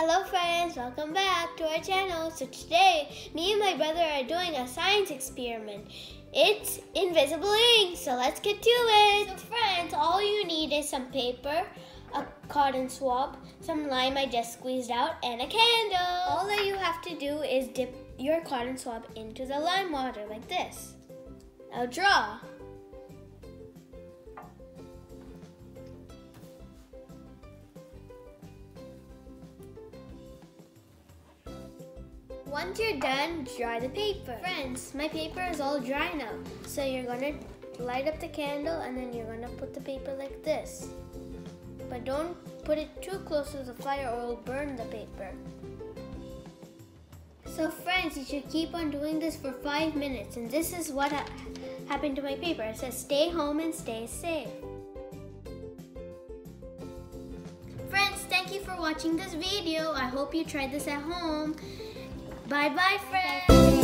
Hello friends, welcome back to our channel. So today, me and my brother are doing a science experiment. It's invisible ink, so let's get to it. So friends, all you need is some paper, a cotton swab, some lime I just squeezed out, and a candle. All that you have to do is dip your cotton swab into the lime water like this. Now draw. Once you're done, dry the paper. Friends, my paper is all dry now. So you're gonna light up the candle and then you're gonna put the paper like this. But don't put it too close to the fire or it'll burn the paper. So friends, you should keep on doing this for 5 minutes. And this is what happened to my paper. It says, stay home and stay safe. Friends, thank you for watching this video. I hope you tried this at home. Bye-bye, friends.